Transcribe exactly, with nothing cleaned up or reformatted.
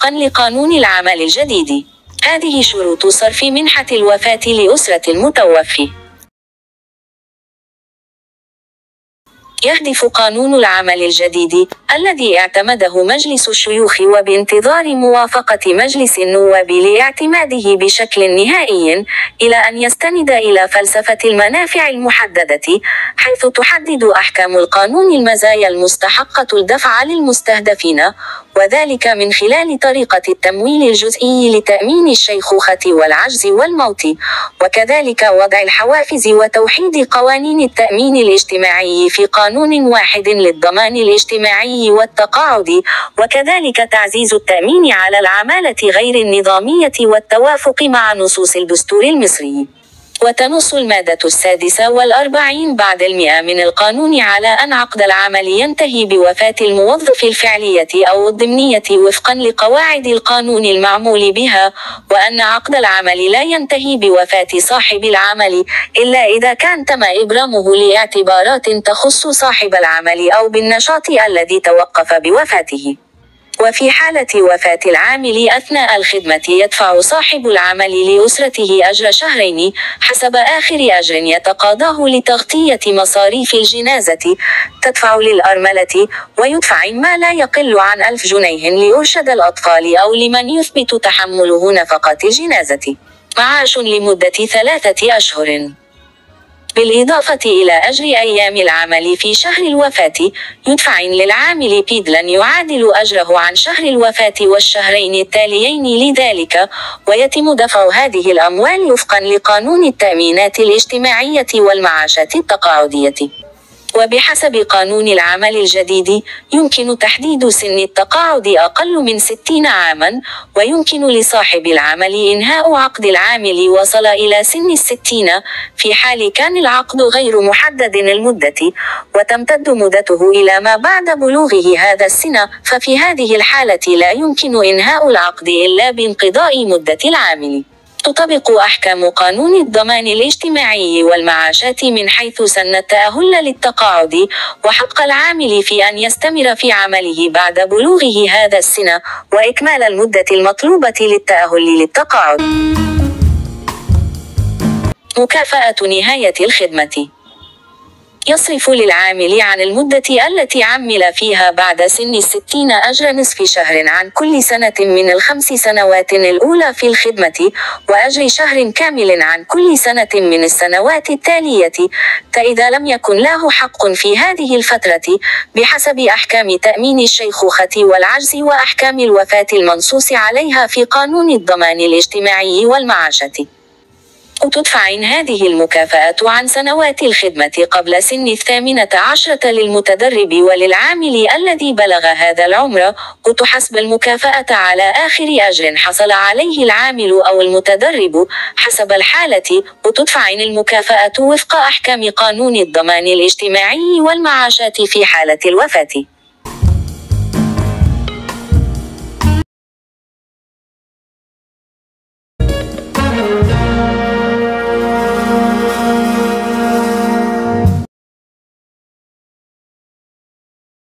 وفقا لقانون العمل الجديد. هذه شروط صرف منحة الوفاة لأسرة المتوفي. يهدف قانون العمل الجديد الذي اعتمده مجلس الشيوخ وبانتظار موافقة مجلس النواب لاعتماده بشكل نهائي إلى أن يستند إلى فلسفة المنافع المحددة، حيث تحدد أحكام القانون المزايا المستحقة الدفع للمستهدفين، وذلك من خلال طريقة التمويل الجزئي لتأمين الشيخوخة والعجز والموت، وكذلك وضع الحوافز وتوحيد قوانين التأمين الاجتماعي في قانون واحد للضمان الاجتماعي والتقاعد، وكذلك تعزيز التأمين على العمالة غير النظامية والتوافق مع نصوص الدستور المصري. وتنص المادة السادسة والأربعين بعد المئة من القانون على أن عقد العمل ينتهي بوفاة الموظف الفعلية أو الضمنية وفقا لقواعد القانون المعمول بها، وأن عقد العمل لا ينتهي بوفاة صاحب العمل إلا إذا كان تم إبرامه لاعتبارات تخص صاحب العمل أو بالنشاط الذي توقف بوفاته. وفي حالة وفاة العامل أثناء الخدمة يدفع صاحب العمل لأسرته أجر شهرين حسب آخر أجر يتقاضاه لتغطية مصاريف الجنازة، تدفع للأرملة، ويدفع ما لا يقل عن ألف جنيه لأرشد الأطفال أو لمن يثبت تحمله نفقة الجنازة، معاش لمدة ثلاثة أشهر. بالإضافة إلى أجر أيام العمل في شهر الوفاة، يدفع للعامل بدلا يعادل أجره عن شهر الوفاة والشهرين التاليين لذلك، ويتم دفع هذه الأموال وفقا لقانون التأمينات الاجتماعية والمعاشات التقاعدية. وبحسب قانون العمل الجديد يمكن تحديد سن التقاعد أقل من ستين عاما، ويمكن لصاحب العمل إنهاء عقد العامل وصل إلى سن الستين في حال كان العقد غير محدد المدة وتمتد مدته إلى ما بعد بلوغه هذا السن، ففي هذه الحالة لا يمكن إنهاء العقد إلا بانقضاء مدة العامل. تطبق أحكام قانون الضمان الاجتماعي والمعاشات من حيث سن التأهل للتقاعد وحق العامل في أن يستمر في عمله بعد بلوغه هذا السن وإكمال المدة المطلوبة للتأهل للتقاعد. مكافأة نهاية الخدمة. يصرف للعامل عن المدة التي عمل فيها بعد سن الستين أجر نصف شهر عن كل سنة من الخمس سنوات الأولى في الخدمة، وأجر شهر كامل عن كل سنة من السنوات التالية فإذا لم يكن له حق في هذه الفترة بحسب أحكام تأمين الشيخوخة والعجز وأحكام الوفاة المنصوص عليها في قانون الضمان الاجتماعي والمعاشات. تدفع هذه المكافأة عن سنوات الخدمة قبل سن الثامنة عشرة للمتدرب وللعامل الذي بلغ هذا العمر، وتحسب المكافأة على آخر أجر حصل عليه العامل أو المتدرب حسب الحالة، وتدفع المكافأة وفق أحكام قانون الضمان الاجتماعي والمعاشات في حالة الوفاة.